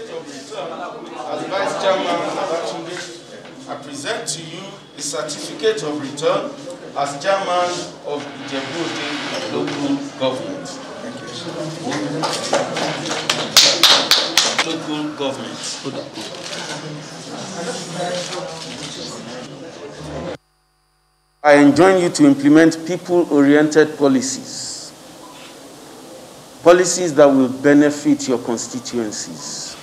certificate of return as Vice Chairman of Action. I present to you a certificate of return as Chairman of Ijebu Ode Local Government. Thank you. Local Government. I enjoin you to implement people-oriented policies. Policies that will benefit your constituencies.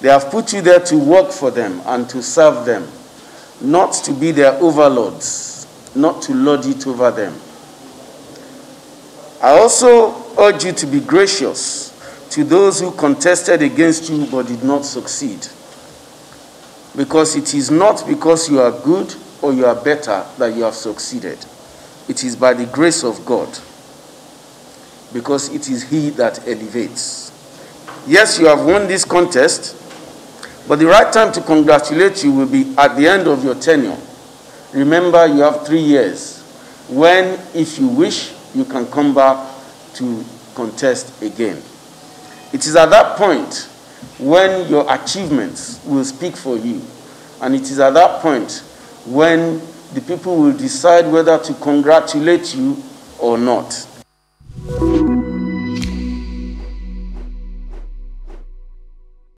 They have put you there to work for them and to serve them, not to be their overlords, not to lord it over them. I also urge you to be gracious to those who contested against you but did not succeed. Because it is not because you are good or you are better that you have succeeded. It is by the grace of God, because it is He that elevates. Yes, you have won this contest, but the right time to congratulate you will be at the end of your tenure. Remember, you have 3 years, when, if you wish, you can come back to contest again. It is at that point when your achievements will speak for you, and it is at that point when the people will decide whether to congratulate you or not.